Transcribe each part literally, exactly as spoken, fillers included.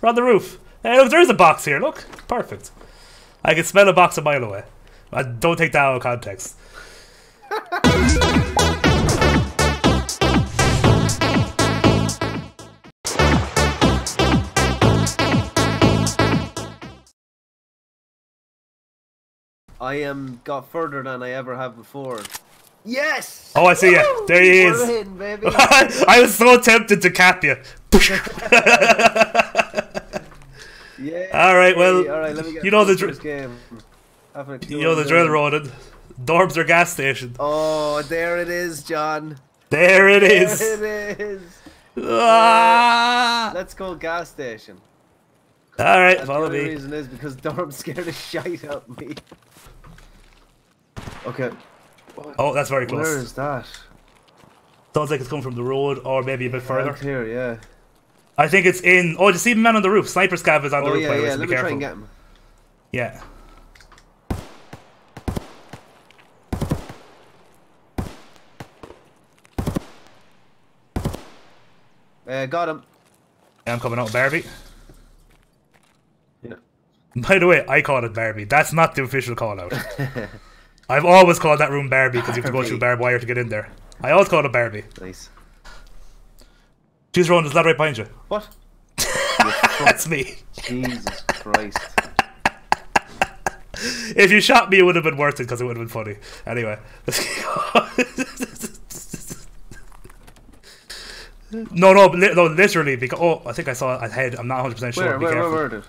We're on the roof. Hey, look, there is a box here. Look, perfect. I can smell a box a mile away. I don't take that out of context. I um got further than I ever have before. Yes! Oh, I see Woo! You. There he is. We're in, baby. I was so tempted to cap you. Yeah. All right. Well, all right, let me get you know the drill. You know the drill, Ronan. Dorms or gas station. Oh, there it is, John. There it is. There it is. Ah. Let's go gas station. All right, and follow me. The reason is because Dorm scared the shite out of me. Okay. Oh, that's very close. Where is that? Sounds like it's coming from the road, or maybe a bit further. Right here, yeah. I think it's in. Oh, you see the man on the roof. Sniper Scav is on the oh, roof. Yeah, by yeah. Way, so let be me careful. Try and get him. Yeah. Uh, got him. Yeah, I'm coming out, Barbie. Yeah. By the way, I call it Barbie. That's not the official call out. I've always called that room Barbie because you have to go through barbed wire to get in there. I always call it Barbie. Nice. Choose Ronan, there's a lad right behind you. What? That's me. Jesus Christ. If you shot me, it would have been worth it because it would have been funny. Anyway. No, no, li no, literally. Because oh, I think I saw a head. I'm not one hundred percent sure. Where, Be where, careful. Where, where,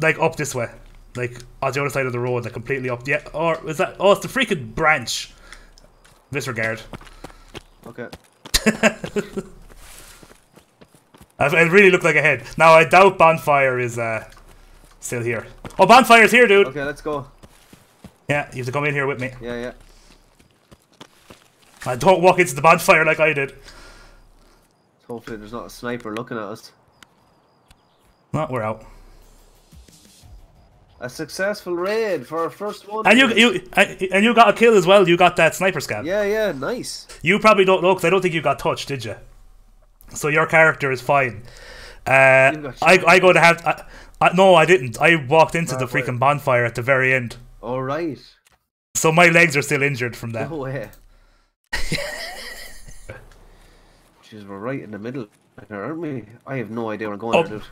like up this way. Like, on the other side of the road, like, completely up. Yeah, or is that... Oh, it's the freaking branch. Disregard. Okay. It really looked like a head. Now, I doubt Bonfire is, uh... still here. Oh, Bonfire's here, dude! Okay, let's go. Yeah, you have to come in here with me. Yeah, yeah. I don't walk into the Bonfire like I did. Hopefully there's not a sniper looking at us. No, we're out. A successful raid for our first one. And you, you, and you got a kill as well. You got that sniper scan. Yeah, yeah, nice. You probably don't know because I don't think you got touched, did you? So your character is fine. Uh, I, I go to have. I, I, no, I didn't. I walked into the freaking bonfire at the very end. All right. So my legs are still injured from that. No way. Jeez, we're right in the middle, aren't we? I have no idea where I'm going. Oh. Dude.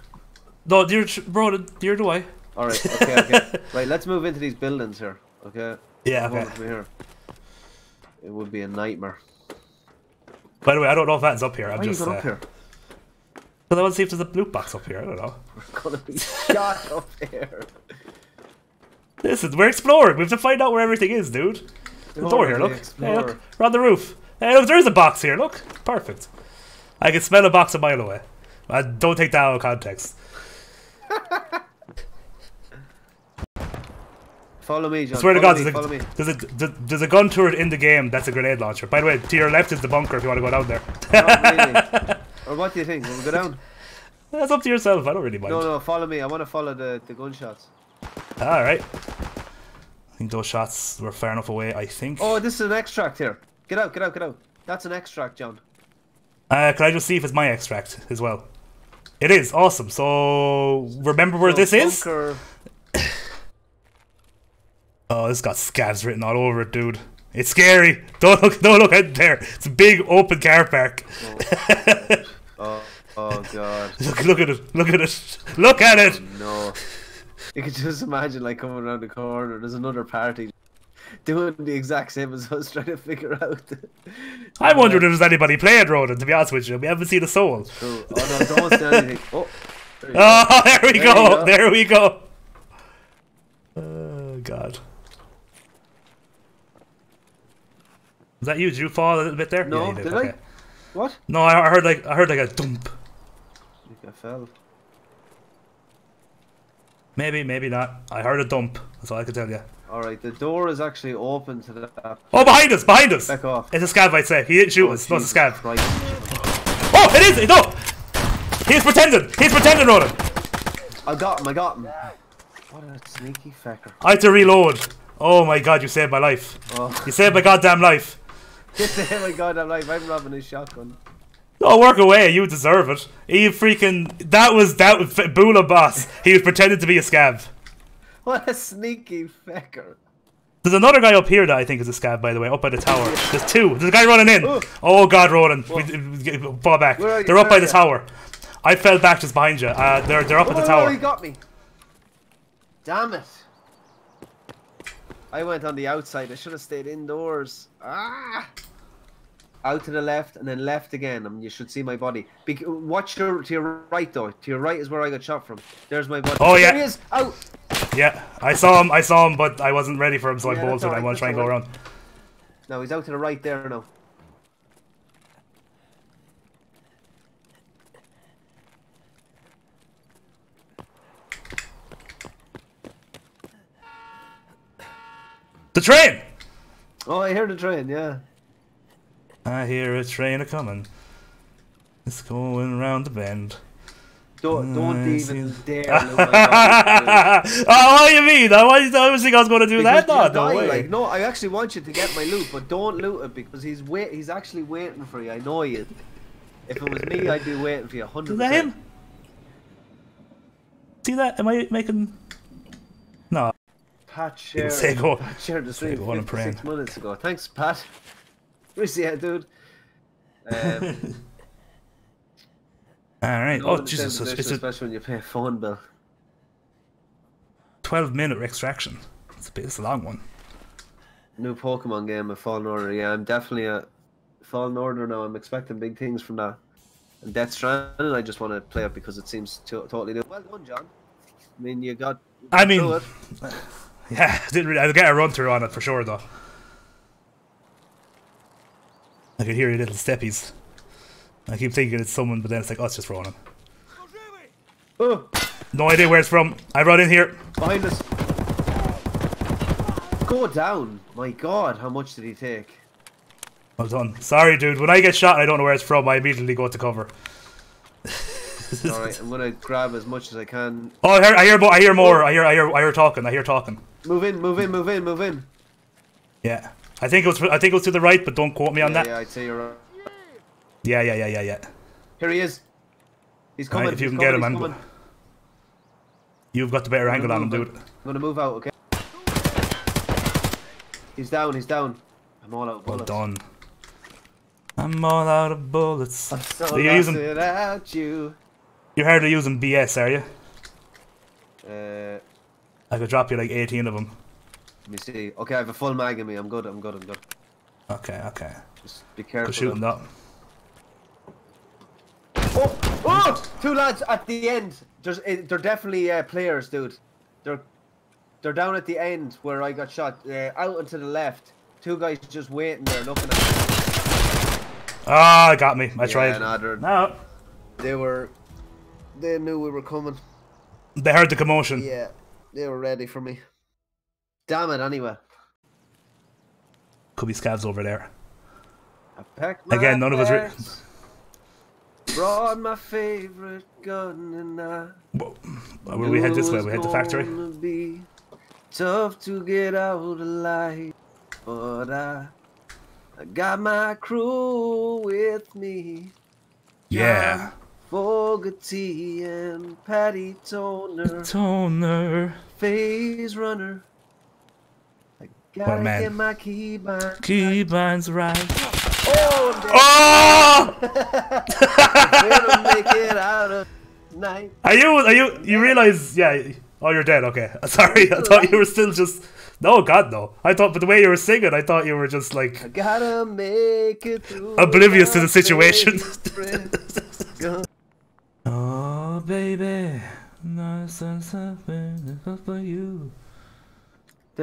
No, dear, bro, dear, do I? Alright, okay, okay. Right, let's move into these buildings here, okay? Yeah, okay. Here. It would be a nightmare. By the way, I don't know if that's up here. I'm Why just. Are you going uh, up here? Because I want to see if there's a loot box up here. I don't know. We're going to be shot up here. Listen, we're exploring. We have to find out where everything is, dude. The door here, look. Hey, look. We're on the roof. Hey, look, there is a box here, look. Perfect. I can smell a box a mile away. I don't take that out of context. Follow me, John. I swear follow to God, me, there's, a, there's, a, there's, a, there's a gun turret in the game that's a grenade launcher. By the way, to your left is the bunker if you want to go down there. Not really. Or what do you think? Will we go down? That's up to yourself. I don't really mind. No, no, follow me. I want to follow the, the gunshots. Alright. I think those shots were far enough away, I think. Oh, this is an extract here. Get out, get out, get out. That's an extract, John. Uh, can I just see if it's my extract as well? It is. Awesome. So, remember where so this bunker is? Oh, this got scabs written all over it, dude. It's scary. Don't look, don't look out there. It's a big open car park. Oh, oh, oh God. Look, look at it. Look at it. Look at it. Oh, no. You can just imagine, like, coming around the corner. There's another party doing the exact same as us, trying to figure out. I wonder if there's anybody playing Ronan, to be honest with you. We haven't seen a soul. It's true. Oh, no, don't say anything. Oh, there, oh, there we there go. go. There we go. Oh, God. Is that you? Did you fall a little bit there? No, yeah, did, did okay. I? What? No, I heard like I heard like a dump. I think I fell. Maybe, maybe not. I heard a dump. That's all I can tell you. All right, the door is actually open to the. Oh, behind us! Behind us! Back off! It's a scav, I'd say. He didn't shoot oh, us. No, it's a scav. Christ. Oh, it is! No, he's pretending. He's pretending, Ronan. I got him. I got him. What a sneaky fecker. I had to reload. Oh my God! You saved my life. Oh. You saved my goddamn life. You saved my goddamn life. I'm robbing his shotgun. Oh, work away, you deserve it. You freaking... That was that was Bula boss. He was pretending to be a scab. What a sneaky fecker. There's another guy up here that I think is a scab, by the way, up by the tower. There's two. There's a guy running in. Ooh. Oh, God, Roland. We, we, we, fall back. They're Where up by the you? tower. I fell back just behind you. Uh, they're, they're up oh, at the tower. Oh, he got me. Damn it. I went on the outside. I should have stayed indoors. Ah! Out to the left and then left again. I mean, you should see my body. Be watch your, to your right, though. To your right is where I got shot from. There's my body. Oh, yeah. There he is. Out. Yeah, I saw him. I saw him, but I wasn't ready for him, so yeah, I bolted. Right. I want to try and go right. around. No, he's out to the right there now. The train! Oh, I hear the train, yeah. I hear a train a-coming. It's going round the bend. Don't, don't even dare look like that. Oh, what do you mean? I was thinking I was going to do because that. No, no, way. Like, no, I actually want you to get my loot, but don't loot it because he's wait. He's actually waiting for you. I know you. If it was me, I'd be waiting for you one hundred percent. Is that him? See that? Am I making... No. Pat shared, Sego. Pat shared the stream six minutes ago. Thanks, Pat. Yeah, dude. Um, all right. Oh, Jesus! So it's especially when you pay a phone bill. twelve minute extraction. It's a bit. It's a long one. New Pokemon game, a Fallen Order. Yeah, I'm definitely a Fallen Order now. I'm expecting big things from that. And Death Stranding, I just want to play it because it seems to totally new. Well done, John. I mean, you got. You got I mean, it. yeah. Didn't really, I'll get a run through on it for sure, though. I can hear your little steppies. I keep thinking it's someone, but then it's like, oh, it's just Ronan. Oh. No idea where it's from. I run in here. Behind us. Go down. My God, how much did he take? Well done. Sorry, dude. When I get shot and I don't know where it's from, I immediately go to cover. Alright, I'm gonna grab as much as I can. Oh, I hear, I hear, I hear more. I hear, I hear, I hear talking. I hear talking. Move in, move in, move in, move in. Yeah. I think it was. I think it was to the right, but don't quote me on yeah, that. Yeah, I'd say you're right. Yeah, yeah, yeah, yeah, yeah. Here he is. He's coming. Right, if you he's can coming, get him, man. You've got the better angle on him, dude. I'm gonna move out, okay? He's down. He's down. I'm all out of bullets. Well done. I'm all out of bullets. I'm so lost using... without you. You're hardly using B S, are you? Uh. I could drop you like eighteen of them. Let me see. Okay, I have a full mag in me. I'm good, I'm good, I'm good. Okay, okay. Just be careful. Shooting up. Oh! Oh! Two lads at the end. There's, they're definitely uh, players, dude. They're they're down at the end where I got shot. Uh, out and to the left. Two guys just waiting there looking at me. Ah, oh, got me. I yeah, tried. No, no. They were... They knew we were coming. They heard the commotion. Yeah, they were ready for me. Damn it, anyway. Could be scabs over there. I Again, none of us... Brought my favourite gun and I... Well, where we head this way, we head the factory. Be tough to get out alive, but I, I got my crew with me. Yeah. Fogarty and Patty Toner. Toner. Phase Runner. Gotta well, man. Get my keybinds key right. right. Oh! Oh! Better make it out of night. Are you? Are you? You realize? Yeah. Oh, you're dead. Okay. Sorry. I thought you were still just. No, God, no. I thought, but the way you were singing, I thought you were just like. I gotta make it through. Oblivious to the situation. Oh, baby, nice and something for you. Oh,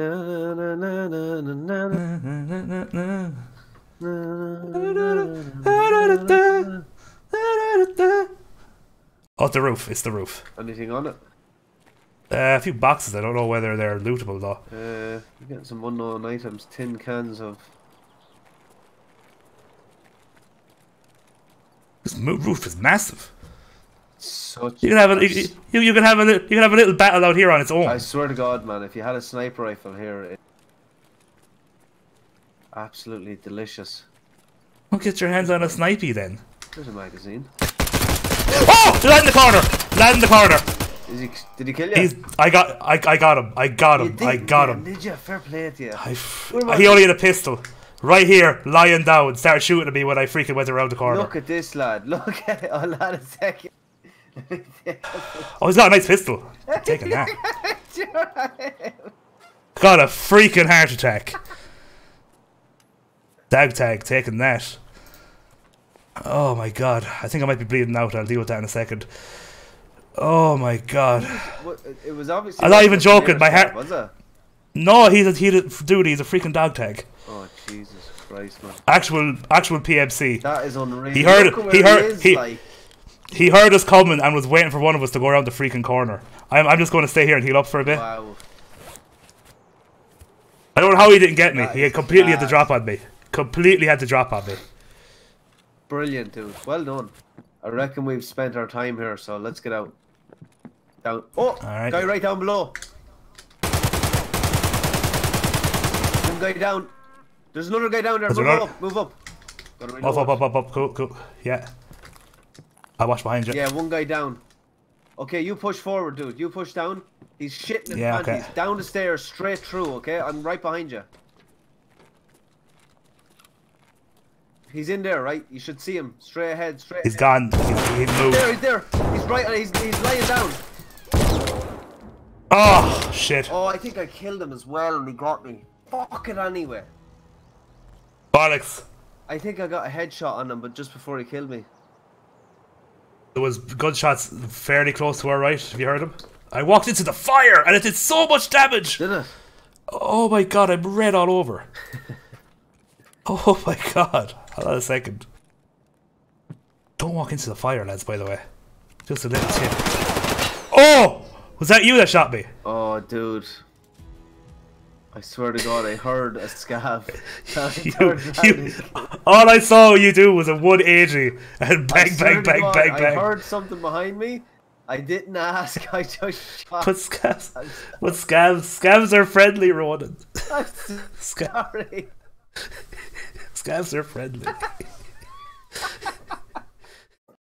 the roof. It's the roof. Anything on it? Uh, a few boxes. I don't know whether they're lootable, though. Uh, you're getting some unknown items. Tin cans of... This roof is massive. Such you can have a you, you, you can have a you can have a little battle out here on its own. I swear to God, man, if you had a sniper rifle here, it... absolutely delicious. Well, get your hands on a snipey then. There's a magazine. Oh! Lad in the corner! Lad in the corner! Is he, did he kill you? He's, I got I, I got him. I got him. I got him. Did you? Fair play to you. I f he only had a pistol. Right here, lying down, started shooting at me when I freaking went around the corner. Look at this lad. Look at it. Oh, lad, a second. Oh, he's got a nice pistol. I'm taking that. Got a freaking heart attack. Dag tag, taking that. Oh my god. I think I might be bleeding out. I'll deal with that in a second. Oh my god. It was obviously. I'm not even joking. My heart. Was it? No, he's a, he's a dude. He's a freaking dog tag. Oh Jesus Christ, man! Actual, actual P M C. That is unreal. He heard. Look he heard. He, is, he, like. he heard us coming and was waiting for one of us to go around the freaking corner. I'm, I'm just going to stay here and heal up for a bit. Wow. I don't know how he didn't get me. That he had completely bad. had to drop on me. Completely had to drop on me. Brilliant, dude. Well done. I reckon we've spent our time here, so let's get out. Down. Oh, right. Guy right down below. One guy down. There's another guy down there. Move up, move up. Up, up, up, up, up. Cool, cool. Yeah. I watch behind you. Yeah, one guy down. Okay, you push forward, dude. You push down. He's shitting in yeah, panties. Okay. Down the stairs, straight through, okay? I'm right behind you. He's in there, right? You should see him. Straight ahead, straight He's ahead. gone. He, he moved. There, he's there. He's right on he's, he's lying down. Oh, shit. Oh, I think I killed him as well and he got me. Fuck it anyway. Bollocks. I think I got a headshot on him, but just before he killed me. There was gunshots fairly close to our right. Have you heard him? I walked into the fire and it did so much damage. Did it? Oh my god, I'm red all over. Oh my god. Hold on a second. Don't walk into the fire, lads, by the way. Just a little tip. Oh! Was that you that shot me? Oh, dude. I swear to god, I heard a scav. you, you, all I saw you do was a one eighty and bang, bang, bang, god, bang, bang. I heard something behind me. I didn't ask, I just shot. But scavs, but scavs, scavs are friendly, Ronan. I'm sorry. Scavs are friendly.